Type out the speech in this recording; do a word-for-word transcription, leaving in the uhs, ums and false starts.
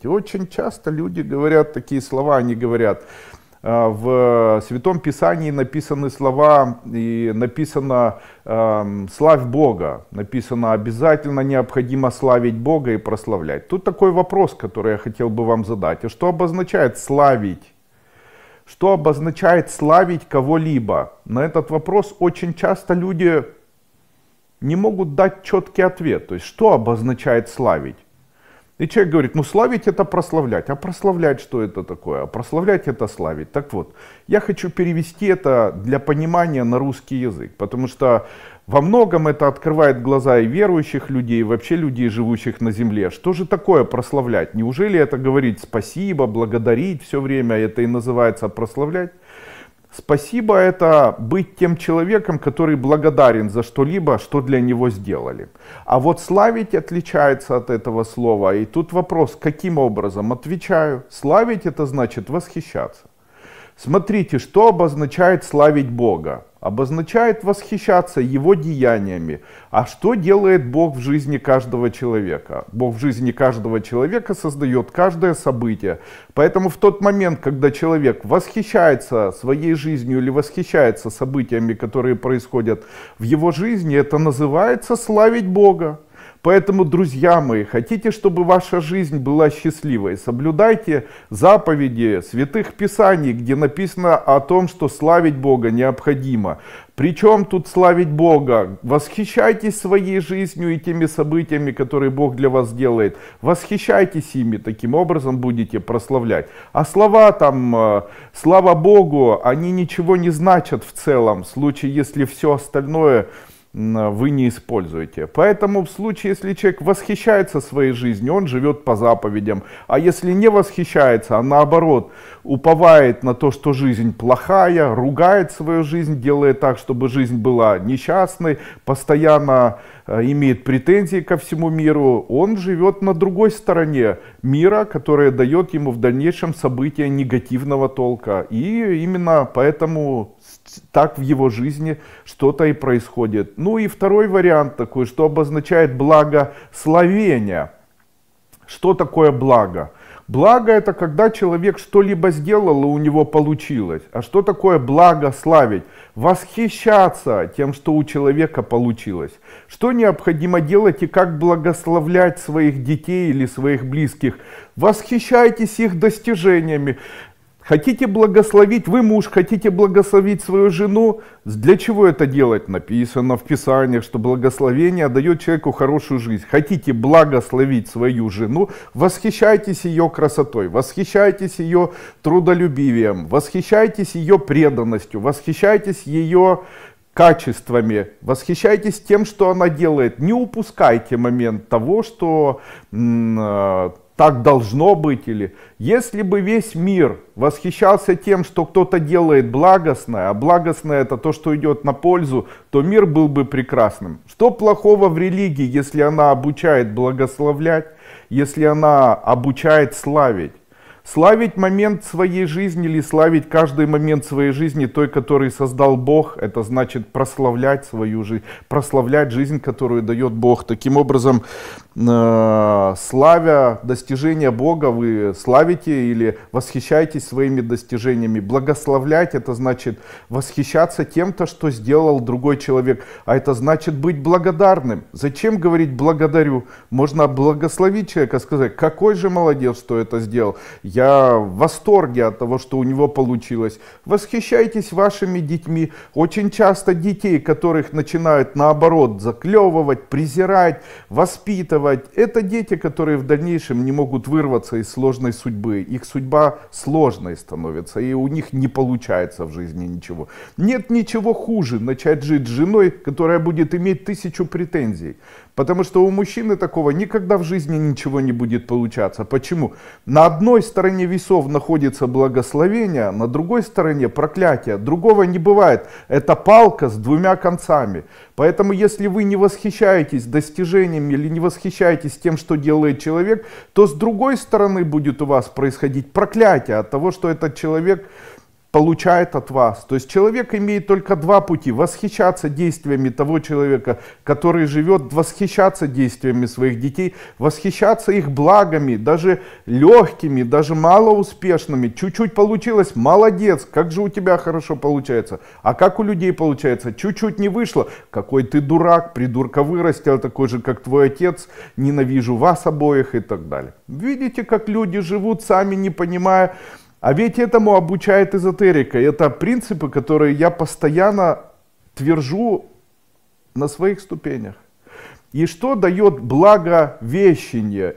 И очень часто люди говорят такие слова, они говорят, в Святом Писании написаны слова, и написано «славь Бога», написано «обязательно необходимо славить Бога и прославлять». Тут такой вопрос, который я хотел бы вам задать. Что обозначает «славить»? Что обозначает «славить кого-либо»? На этот вопрос очень часто люди не могут дать четкий ответ. То есть, что обозначает «славить»? И человек говорит, ну славить это прославлять, а прославлять что это такое, а прославлять это славить. Так вот, я хочу перевести это для понимания на русский язык, потому что во многом это открывает глаза и верующих людей, и вообще людей, живущих на земле. Что же такое прославлять? Неужели это говорить спасибо, благодарить все время, это и называется прославлять? Спасибо — это быть тем человеком, который благодарен за что-либо, что для него сделали. А вот «славить» отличается от этого слова. И тут вопрос, каким образом? Отвечаю. «Славить» — это значит восхищаться. Смотрите, что обозначает «славить Бога». Обозначает восхищаться Его деяниями. А что делает Бог в жизни каждого человека? Бог в жизни каждого человека создает каждое событие. Поэтому в тот момент, когда человек восхищается своей жизнью или восхищается событиями, которые происходят в его жизни, это называется «славить Бога». Поэтому, друзья мои, хотите, чтобы ваша жизнь была счастливой, соблюдайте заповеди святых писаний, где написано о том, что славить Бога необходимо. Причем тут славить Бога? Восхищайтесь своей жизнью и теми событиями, которые Бог для вас делает. Восхищайтесь ими, таким образом будете прославлять. А слова там, слава Богу, они ничего не значат в целом, в случае, если все остальное вы не используете. Поэтому в случае, если человек восхищается своей жизнью, он живет по заповедям. А если не восхищается, а наоборот уповает на то, что жизнь плохая, ругает свою жизнь, делает так, чтобы жизнь была несчастной, постоянно имеет претензии ко всему миру, он живет на другой стороне мира, которая дает ему в дальнейшем события негативного толка. И именно поэтому так в его жизни что-то и происходит. Ну и второй вариант такой, что обозначает благословение. Что такое благо? Благо — это когда человек что-либо сделал и у него получилось. А что такое благословить? Восхищаться тем, что у человека получилось. Что необходимо делать и как благословлять своих детей или своих близких? Восхищайтесь их достижениями. Хотите благословить, вы муж, хотите благословить свою жену? Для чего это делать? Написано в Писаниях, что благословение дает человеку хорошую жизнь. Хотите благословить свою жену? Восхищайтесь ее красотой, восхищайтесь ее трудолюбивием, восхищайтесь ее преданностью, восхищайтесь ее качествами, восхищайтесь тем, что она делает. Не упускайте момент того, что так должно быть. Или если бы весь мир восхищался тем, что кто-то делает благостное, а благостное — это то, что идет на пользу, то мир был бы прекрасным. Что плохого в религии, если она обучает благословлять, если она обучает славить? Славить момент своей жизни или славить каждый момент своей жизни, той, который создал Бог, это значит прославлять свою жизнь, прославлять жизнь, которую дает Бог. Таким образом, э, славя достижения Бога, вы славите или восхищаетесь своими достижениями. Благословлять — это значит восхищаться тем-то, что сделал другой человек, а это значит быть благодарным. Зачем говорить «благодарю»? Можно благословить человека, сказать, какой же молодец, что это сделал. Я в восторге от того, что у него получилось. Восхищайтесь вашими детьми. Очень часто детей, которых начинают наоборот заклевывать, презирать, воспитывать, это дети, которые в дальнейшем не могут вырваться из сложной судьбы. Их судьба сложной становится, и у них не получается в жизни ничего. Нет ничего хуже начать жить с женой, которая будет иметь тысячу претензий. Потому что у мужчины такого никогда в жизни ничего не будет получаться. Почему? На одной стороне весов находится благословение, на другой стороне проклятие. Другого не бывает. Это палка с двумя концами. Поэтому если вы не восхищаетесь достижениями или не восхищаетесь тем, что делает человек, то с другой стороны будет у вас происходить проклятие от того, что этот человек получает от вас. То есть человек имеет только два пути: восхищаться действиями того человека, который живет, восхищаться действиями своих детей, восхищаться их благами, даже легкими, даже малоуспешными. Чуть-чуть получилось — молодец, как же у тебя хорошо получается. А как у людей получается? Чуть-чуть не вышло — какой ты дурак, придурка вырастил, такой же, как твой отец, ненавижу вас обоих и так далее. Видите, как люди живут, сами не понимая. А ведь этому обучает эзотерика. Это принципы, которые я постоянно твержу на своих ступенях. И что дает благовещение?